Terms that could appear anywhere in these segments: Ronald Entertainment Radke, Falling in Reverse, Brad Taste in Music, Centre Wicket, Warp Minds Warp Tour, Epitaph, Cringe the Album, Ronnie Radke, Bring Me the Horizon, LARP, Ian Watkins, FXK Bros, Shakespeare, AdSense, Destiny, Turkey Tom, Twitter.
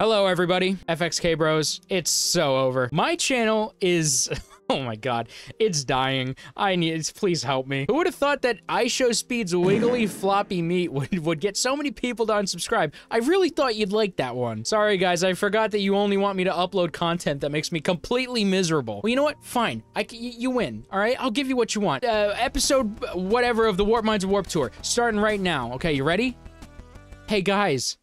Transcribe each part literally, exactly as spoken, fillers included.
Hello, everybody. F X K Bros. It's so over. My channel is... Oh my god, it's dying. I need, please help me. Who would have thought that iShowSpeed's wiggly floppy meat would, would get so many people to unsubscribe? I really thought you'd like that one. Sorry guys, I forgot that you only want me to upload content that makes me completely miserable. Well, you know what? Fine, I, you, you win, all right? I'll give you what you want. Uh, episode whatever of the Warp Minds Warp Tour, starting right now. Okay, you ready? Hey guys.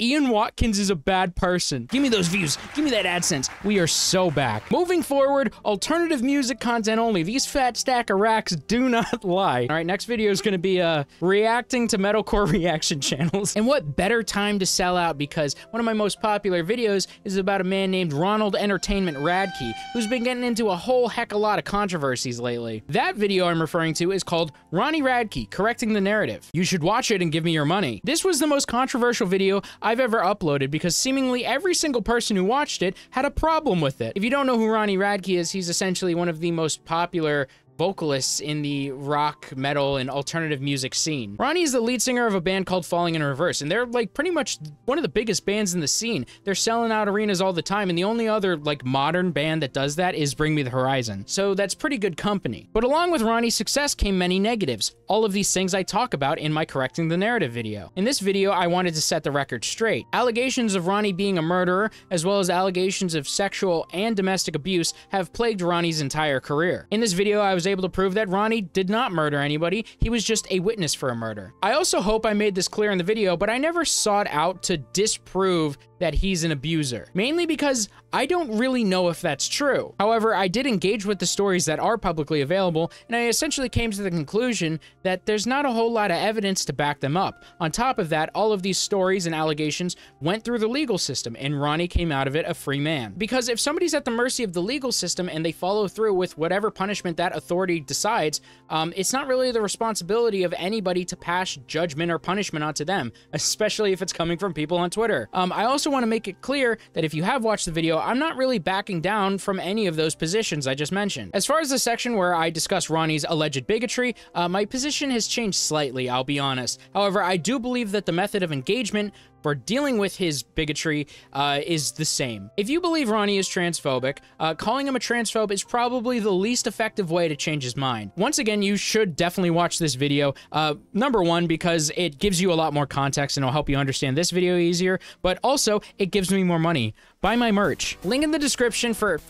Ian Watkins is a bad person. Give me those views. Give me that AdSense. We are so back. Moving forward, alternative music content only. These fat stack of racks do not lie. All right, next video is going to be uh, reacting to metalcore reaction channels. And what better time to sell out, because one of my most popular videos is about a man named Ronald Entertainment Radke, who's been getting into a whole heck of a lot of controversies lately. That video I'm referring to is called Ronnie Radke, Correcting the Narrative. You should watch it and give me your money. This was the most controversial video I I've ever uploaded, because seemingly every single person who watched it had a problem with it. If you don't know who Ronnie Radke is, he's essentially one of the most popular vocalists in the rock, metal, and alternative music scene. Ronnie is the lead singer of a band called Falling in Reverse, and they're like pretty much one of the biggest bands in the scene. They're selling out arenas all the time, and the only other like modern band that does that is Bring Me the Horizon. So that's pretty good company. But along with Ronnie's success came many negatives. All of these things I talk about in my Correcting the Narrative video. In this video, I wanted to set the record straight. Allegations of Ronnie being a murderer, as well as allegations of sexual and domestic abuse, have plagued Ronnie's entire career. In this video, I was able to prove that Ronnie did not murder anybody. He was just a witness for a murder. I also hope I made this clear in the video, but I never sought out to disprove that he's an abuser, mainly because I don't really know if that's true. However, I did engage with the stories that are publicly available, and I essentially came to the conclusion that there's not a whole lot of evidence to back them up. On top of that, all of these stories and allegations went through the legal system, and Ronnie came out of it a free man. Because if somebody's at the mercy of the legal system and they follow through with whatever punishment that authority decides, um, it's not really the responsibility of anybody to pass judgment or punishment onto them, especially if it's coming from people on Twitter. Um, I also want to make it clear that if you have watched the video, I'm not really backing down from any of those positions I just mentioned. As far as the section where I discuss Ronnie's alleged bigotry, uh, my position has changed slightly, I'll be honest. However, I do believe that the method of engagement for dealing with his bigotry uh, is the same. If you believe Ronnie is transphobic, uh, calling him a transphobe is probably the least effective way to change his mind. Once again, you should definitely watch this video. Uh, number one, because it gives you a lot more context and it'll help you understand this video easier, but also it gives me more money. Buy my merch. Link in the description for...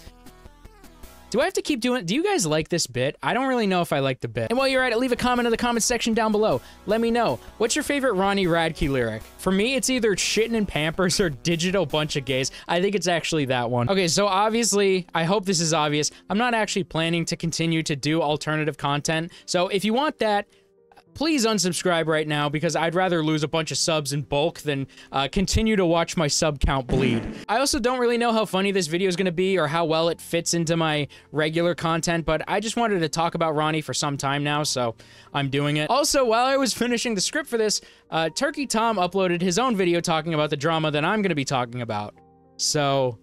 Do I have to keep doing... Do you guys like this bit? I don't really know if I like the bit. And while you're at it, leave a comment in the comments section down below. Let me know. What's your favorite Ronnie Radke lyric? For me, it's either shitting in Pampers or digital bunch of gays. I think it's actually that one. Okay, so obviously, I hope this is obvious. I'm not actually planning to continue to do alternative content. So if you want that... please unsubscribe right now, because I'd rather lose a bunch of subs in bulk than uh, continue to watch my sub count bleed. I also don't really know how funny this video is going to be or how well it fits into my regular content, but I just wanted to talk about Ronnie for some time now, so I'm doing it. Also, while I was finishing the script for this, uh, Turkey Tom uploaded his own video talking about the drama that I'm going to be talking about. So...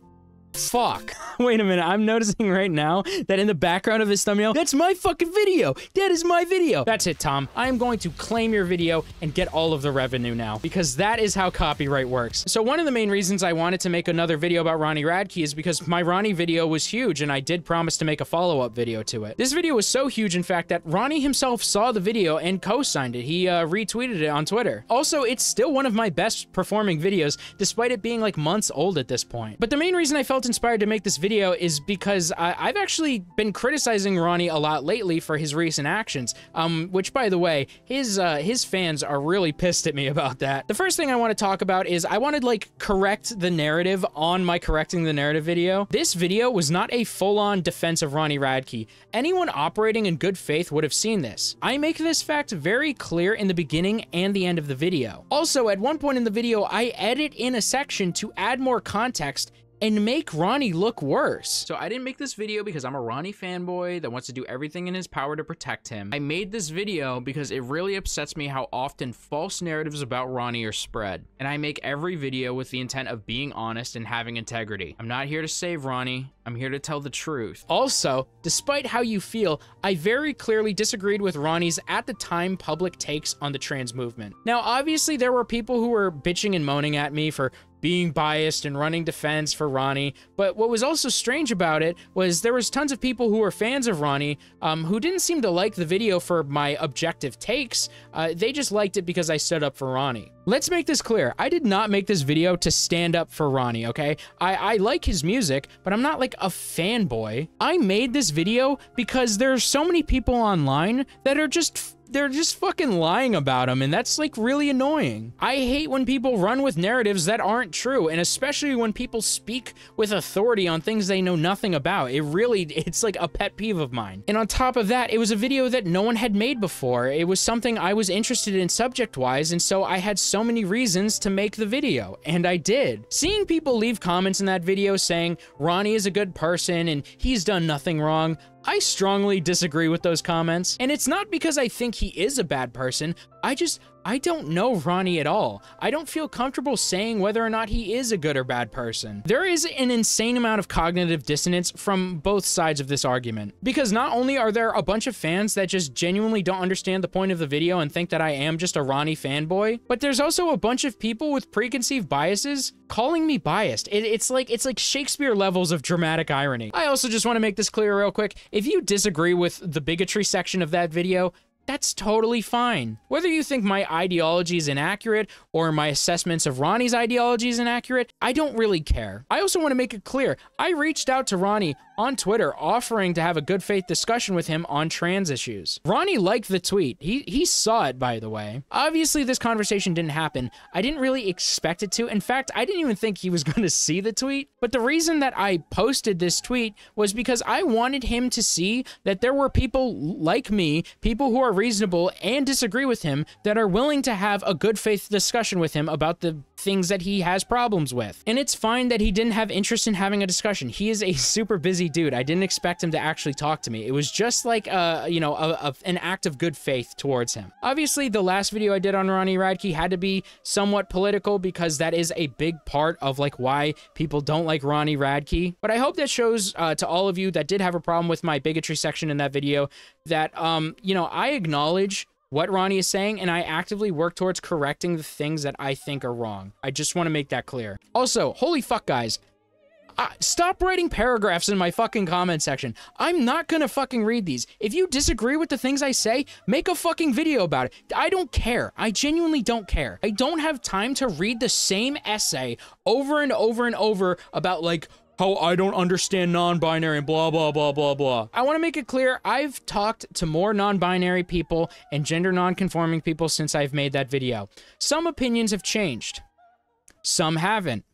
fuck. Wait a minute, I'm noticing right now that in the background of this thumbnail, that's my fucking video! That is my video! That's it, Tom. I am going to claim your video and get all of the revenue now, because that is how copyright works. So one of the main reasons I wanted to make another video about Ronnie Radke is because my Ronnie video was huge, and I did promise to make a follow-up video to it. This video was so huge, in fact, that Ronnie himself saw the video and co-signed it. He uh, retweeted it on Twitter. Also, it's still one of my best performing videos, despite it being like months old at this point. But the main reason I felt inspired to make this video is because I, I've actually been criticizing Ronnie a lot lately for his recent actions, um, which, by the way, his uh, his fans are really pissed at me about that. The first thing I want to talk about is I wanted, like, correct the narrative on my Correcting the Narrative video. This video was not a full-on defense of Ronnie Radke. Anyone operating in good faith would have seen this. I make this fact very clear in the beginning and the end of the video. Also, at one point in the video, I edit in a section to add more context and make Ronnie look worse. So I didn't make this video because I'm a Ronnie fanboy that wants to do everything in his power to protect him. I made this video because it really upsets me how often false narratives about Ronnie are spread. And I make every video with the intent of being honest and having integrity. I'm not here to save Ronnie. I'm here to tell the truth. Also, despite how you feel, I very clearly disagreed with Ronnie's at the time public takes on the trans movement. Now, obviously there were people who were bitching and moaning at me for being biased and running defense for Ronnie. But what was also strange about it was there was tons of people who were fans of Ronnie um, who didn't seem to like the video for my objective takes. Uh, they just liked it because I stood up for Ronnie. Let's make this clear. I did not make this video to stand up for Ronnie, okay? I, I like his music, but I'm not like a fanboy. I made this video because there's so many people online that are just, they're just fucking lying about him, and that's like really annoying. I hate when people run with narratives that aren't true, and especially when people speak with authority on things they know nothing about. It really, it's like a pet peeve of mine. And on top of that, it was a video that no one had made before. It was something I was interested in subject-wise, and so I had so so many reasons to make the video, and I did. Seeing people leave comments in that video saying Ronnie is a good person and he's done nothing wrong, I strongly disagree with those comments. And it's not because I think he is a bad person, I just, I don't know Ronnie at all. I don't feel comfortable saying whether or not he is a good or bad person. There is an insane amount of cognitive dissonance from both sides of this argument, because not only are there a bunch of fans that just genuinely don't understand the point of the video and think that I am just a Ronnie fanboy, but there's also a bunch of people with preconceived biases calling me biased. It, it's like it's like Shakespeare levels of dramatic irony. I also just want to make this clear real quick. If you disagree with the bigotry section of that video, that's totally fine. Whether you think my ideology is inaccurate or my assessments of Ronnie's ideology is inaccurate, I don't really care. I also want to make it clear, I reached out to Ronnie on Twitter offering to have a good faith discussion with him on trans issues. Ronnie liked the tweet. He, he saw it, by the way. Obviously, this conversation didn't happen. I didn't really expect it to. In fact, I didn't even think he was going to see the tweet. But the reason that I posted this tweet was because I wanted him to see that there were people like me, people who are reasonable and disagree with him, that are willing to have a good faith discussion with him about the things that he has problems with. And it's fine that he didn't have interest in having a discussion. He is a super busy dude. I didn't expect him to actually talk to me. It was just like a, you know, a, a, an act of good faith towards him. Obviously, the last video I did on Ronnie Radke had to be somewhat political, because that is a big part of like why people don't like Ronnie Radke. But I hope that shows uh, to all of you that did have a problem with my bigotry section in that video that, um, you know, I acknowledge what Ronnie is saying, and I actively work towards correcting the things that I think are wrong. I just want to make that clear. Also, holy fuck, guys. Uh, stop writing paragraphs in my fucking comment section. I'm not gonna fucking read these. If you disagree with the things I say, make a fucking video about it. I don't care. I genuinely don't care. I don't have time to read the same essay over and over and over about like, how I don't understand non-binary and blah, blah, blah, blah, blah. I want to make it clear, I've talked to more non-binary people and gender non-conforming people since I've made that video. Some opinions have changed. Some haven't.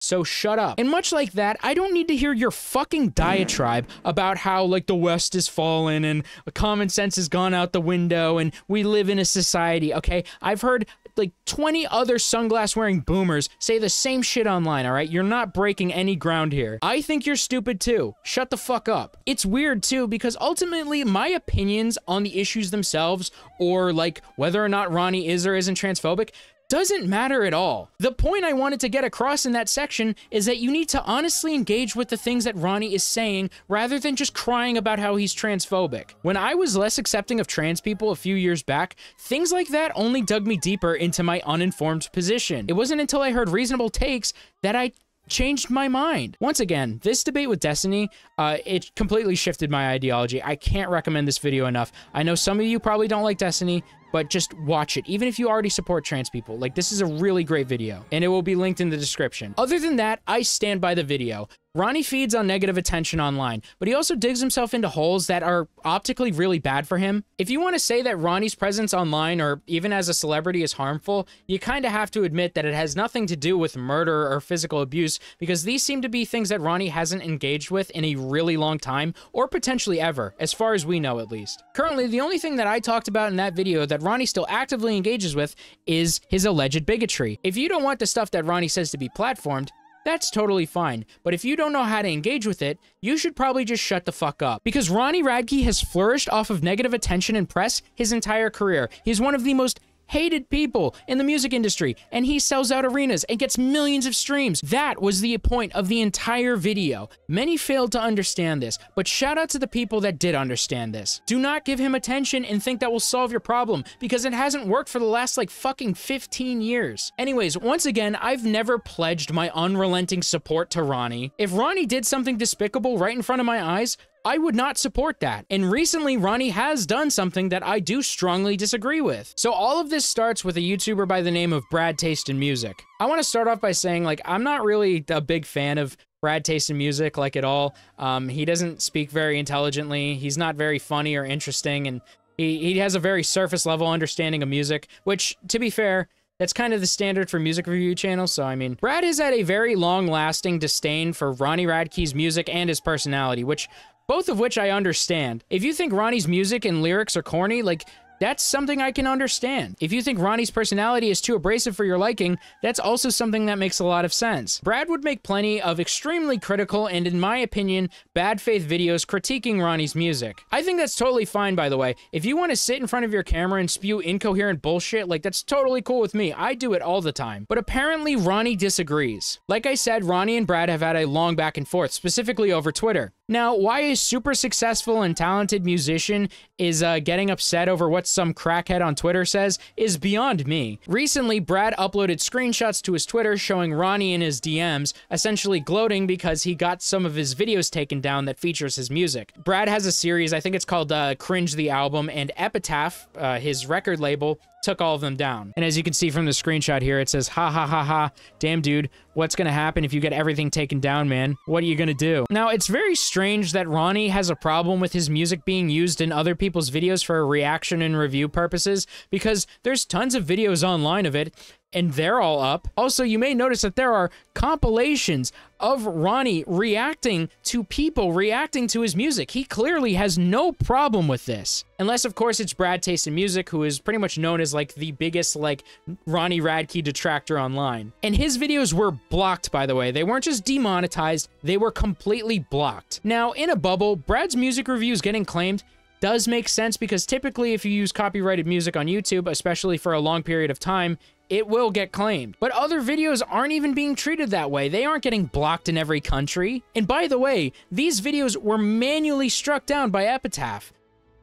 So shut up. And much like that, I don't need to hear your fucking diatribe about how like the West has fallen and common sense has gone out the window and we live in a society, okay? I've heard like twenty other sunglass wearing boomers say the same shit online, all right? You're not breaking any ground here. I think you're stupid too. Shut the fuck up. It's weird too, because ultimately my opinions on the issues themselves, or like whether or not Ronnie is or isn't transphobic, doesn't matter at all. The point I wanted to get across in that section is that you need to honestly engage with the things that Ronnie is saying rather than just crying about how he's transphobic. When I was less accepting of trans people a few years back, things like that only dug me deeper into my uninformed position. It wasn't until I heard reasonable takes that I changed my mind. Once again, this debate with Destiny, uh, it completely shifted my ideology. I can't recommend this video enough. I know some of you probably don't like Destiny, but just watch it, even if you already support trans people. Like, this is a really great video, and it will be linked in the description. Other than that, I stand by the video. Ronnie feeds on negative attention online, but he also digs himself into holes that are optically really bad for him. If you want to say that Ronnie's presence online, or even as a celebrity, is harmful, you kind of have to admit that it has nothing to do with murder or physical abuse, because these seem to be things that Ronnie hasn't engaged with in a really long time, or potentially ever, as far as we know at least. Currently, the only thing that I talked about in that video that Ronnie still actively engages with is his alleged bigotry. If you don't want the stuff that Ronnie says to be platformed, that's totally fine, but if you don't know how to engage with it, you should probably just shut the fuck up. Because Ronnie Radke has flourished off of negative attention and press his entire career. He's one of the most hated people in the music industry, and he sells out arenas and gets millions of streams. That was the point of the entire video. Many failed to understand this, but shout out to the people that did understand this. Do not give him attention and think that will solve your problem, because it hasn't worked for the last like fucking fifteen years. Anyways, once again, I've never pledged my unrelenting support to Ronnie. If Ronnie did something despicable right in front of my eyes, I would not support that. And recently, Ronnie has done something that I do strongly disagree with. So all of this starts with a YouTuber by the name of Brad Taste in Music. I want to start off by saying, like, I'm not really a big fan of Brad Taste in Music, like, at all. Um, he doesn't speak very intelligently. He's not very funny or interesting, and he, he has a very surface-level understanding of music, which, to be fair, that's kind of the standard for music review channels, so I mean... Brad has had a very long-lasting disdain for Ronnie Radke's music and his personality, which... both of which I understand. If you think Ronnie's music and lyrics are corny, like, that's something I can understand. If you think Ronnie's personality is too abrasive for your liking, that's also something that makes a lot of sense. Brad would make plenty of extremely critical and, in my opinion, bad faith videos critiquing Ronnie's music. I think that's totally fine, by the way. If you want to sit in front of your camera and spew incoherent bullshit, like, that's totally cool with me. I do it all the time. But apparently, Ronnie disagrees. Like I said, Ronnie and Brad have had a long back and forth, specifically over Twitter. Now, why a super successful and talented musician is uh, getting upset over what some crackhead on Twitter says is beyond me. Recently, Brad uploaded screenshots to his Twitter showing Ronnie in his D Ms, essentially gloating because he got some of his videos taken down that features his music. Brad has a series, I think it's called uh, Cringe the Album, and Epitaph, uh, his record label, took all of them down. And as you can see from the screenshot here, it says, ha ha ha ha, damn dude, what's gonna happen if you get everything taken down, man? What are you gonna do? Now, it's very strange that Ronnie has a problem with his music being used in other people's videos for reaction and review purposes, because there's tons of videos online of it, and they're all up. Also, you may notice that there are compilations of Ronnie reacting to people reacting to his music. He clearly has no problem with this. Unless, of course, it's Brad Taste in Music, who is pretty much known as, like, the biggest, like, Ronnie Radke detractor online. And his videos were blocked, by the way. They weren't just demonetized, they were completely blocked. Now, in a bubble, Brad's music reviews getting claimed does make sense, because typically if you use copyrighted music on YouTube, especially for a long period of time, it will get claimed. But other videos aren't even being treated that way. They aren't getting blocked in every country. And by the way, these videos were manually struck down by Epitaph.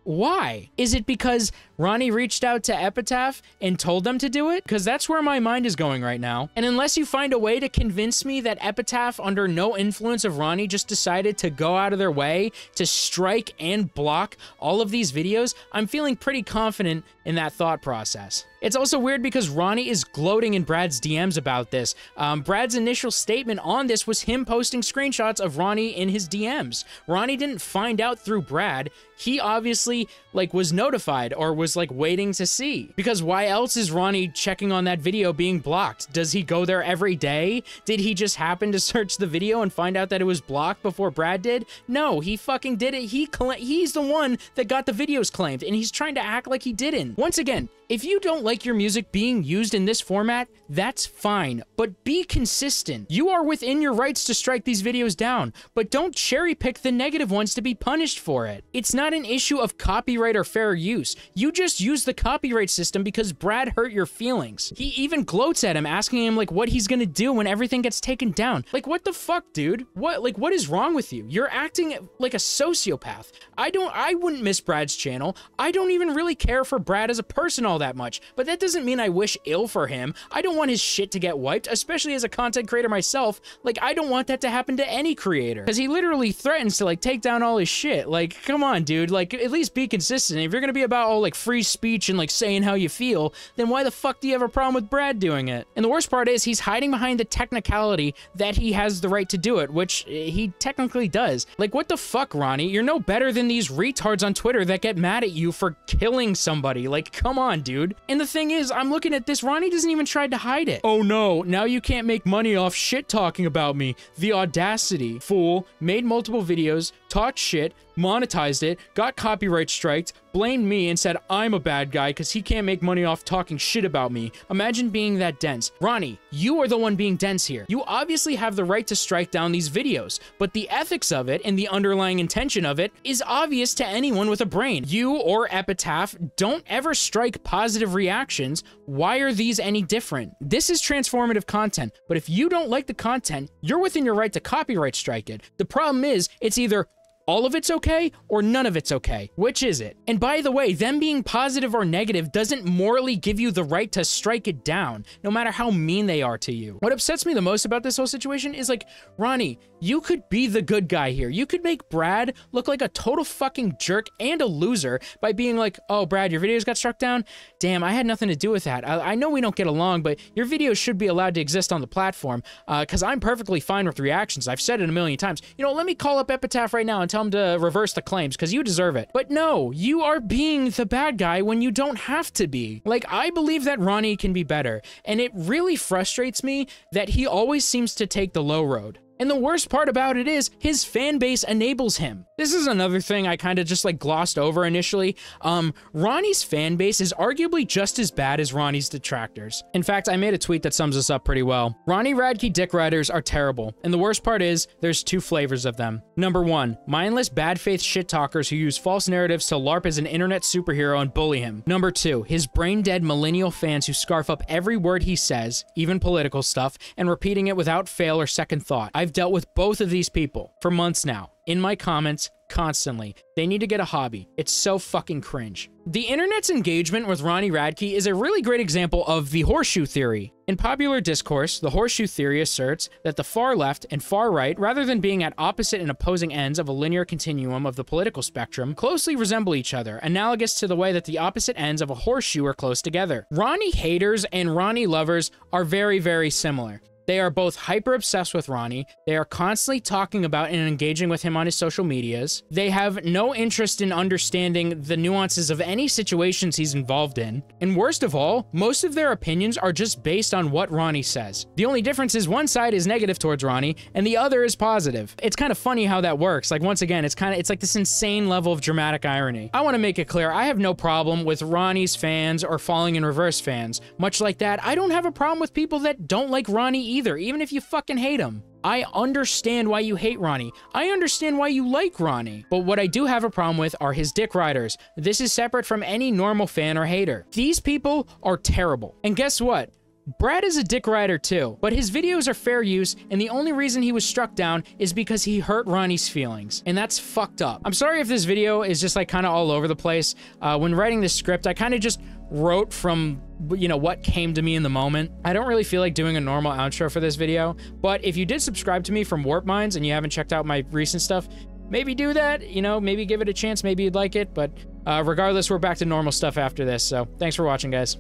Why? Is it because Ronnie reached out to Epitaph and told them to do it? Because that's where my mind is going right now. And unless you find a way to convince me that Epitaph, under no influence of Ronnie, just decided to go out of their way to strike and block all of these videos, I'm feeling pretty confident in that thought process. It's also weird because Ronnie is gloating in Brad's D Ms about this. Um, Brad's initial statement on this was him posting screenshots of Ronnie in his D Ms. Ronnie didn't find out through Brad. He obviously, like, was notified or was, like, waiting to see. Because why else is Ronnie checking on that video being blocked? Does he go there every day? Did he just happen to search the video and find out that it was blocked before Brad did? No, he fucking did it. He he's the one that got the videos claimed, and he's trying to act like he didn't. Once again, if you don't like your music being used in this format, that's fine, but be consistent. You are within your rights to strike these videos down, but don't cherry pick the negative ones to be punished for it. It's not an issue of copyright or fair use. You just use the copyright system because Brad hurt your feelings. He even gloats at him, asking him, like, what he's gonna do when everything gets taken down. Like, what the fuck, dude? What, like, what is wrong with you? You're acting like a sociopath. I don't, I wouldn't miss Brad's channel. I don't even really care for Brad as a person all that much, but that doesn't mean I wish ill for him. I don't want his shit to get wiped, especially as a content creator myself. Like, I don't want that to happen to any creator, because he literally threatens to, like, take down all his shit. Like, come on, dude. Like, at least be consistent. If you're gonna be about all, like, free speech and, like, saying how you feel, then why the fuck do you have a problem with Brad doing it? And the worst part is he's hiding behind the technicality that he has the right to do it, which he technically does. Like, what the fuck, Ronnie? You're no better than these retards on Twitter that get mad at you for killing somebody. Like, come on, dude. And the thing is, I'm looking at this, Ronnie doesn't even try to hide it. Oh no, now you can't make money off shit talking about me. The audacity. Fool. Made multiple videos, talked shit, monetized it, got copyright striked, blamed me, and said I'm a bad guy because he can't make money off talking shit about me. Imagine being that dense. Ronnie, you are the one being dense here. You obviously have the right to strike down these videos, but the ethics of it and the underlying intention of it is obvious to anyone with a brain. You or Epitaph don't ever strike positive reactions. Why are these any different? This is transformative content, but if you don't like the content, you're within your right to copyright strike it. The problem is, it's either all of it's okay or none of it's okay. Which is it? And by the way, them being positive or negative doesn't morally give you the right to strike it down, no matter how mean they are to you. What upsets me the most about this whole situation is, like, Ronnie, you could be the good guy here. You could make Brad look like a total fucking jerk and a loser by being like, oh, Brad, your videos got struck down? Damn, I had nothing to do with that. I, I know we don't get along, but your videos should be allowed to exist on the platform, because uh, I'm perfectly fine with reactions. I've said it a million times. You know, let me call up Epitaph right now and tell tell him to reverse the claims because you deserve it. But no, you are being the bad guy when you don't have to be. Like, I believe that Ronnie can be better, and it really frustrates me that he always seems to take the low road. And the worst part about it is his fan base enables him. This is another thing I kind of just like glossed over initially. Um, Ronnie's fan base is arguably just as bad as Ronnie's detractors. In fact, I made a tweet that sums this up pretty well. Ronnie Radke dick riders are terrible. And the worst part is there's two flavors of them. Number one, mindless bad faith shit talkers who use false narratives to LARP as an internet superhero and bully him. Number two, his brain dead millennial fans who scarf up every word he says, even political stuff, and repeating it without fail or second thought. I've I've dealt with both of these people for months now, in my comments, constantly. They need to get a hobby. It's so fucking cringe. The internet's engagement with Ronnie Radke is a really great example of the horseshoe theory. In popular discourse, the horseshoe theory asserts that the far left and far right, rather than being at opposite and opposing ends of a linear continuum of the political spectrum, closely resemble each other, analogous to the way that the opposite ends of a horseshoe are close together. Ronnie haters and Ronnie lovers are very, very similar. They are both hyper-obsessed with Ronnie. They are constantly talking about and engaging with him on his social medias. They have no interest in understanding the nuances of any situations he's involved in. And worst of all, most of their opinions are just based on what Ronnie says. The only difference is one side is negative towards Ronnie and the other is positive. It's kind of funny how that works. Like, once again, it's kind of, it's like this insane level of dramatic irony. I want to make it clear, I have no problem with Ronnie's fans or Falling in Reverse fans. Much like that, I don't have a problem with people that don't like Ronnie either. Either, even if you fucking hate him. I understand why you hate Ronnie. I understand why you like Ronnie. But what I do have a problem with are his dick riders. This is separate from any normal fan or hater. These people are terrible. And guess what? Brad is a dick rider too, but his videos are fair use, and the only reason he was struck down is because he hurt Ronnie's feelings, and that's fucked up. I'm sorry if this video is just like kind of all over the place. Uh, when writing this script, I kind of just wrote from, you know, what came to me in the moment. I don't really feel like doing a normal outro for this video, but if you did subscribe to me from Warp Minds and you haven't checked out my recent stuff, maybe do that, you know, maybe give it a chance, maybe you'd like it, but uh, regardless, we're back to normal stuff after this, so thanks for watching, guys.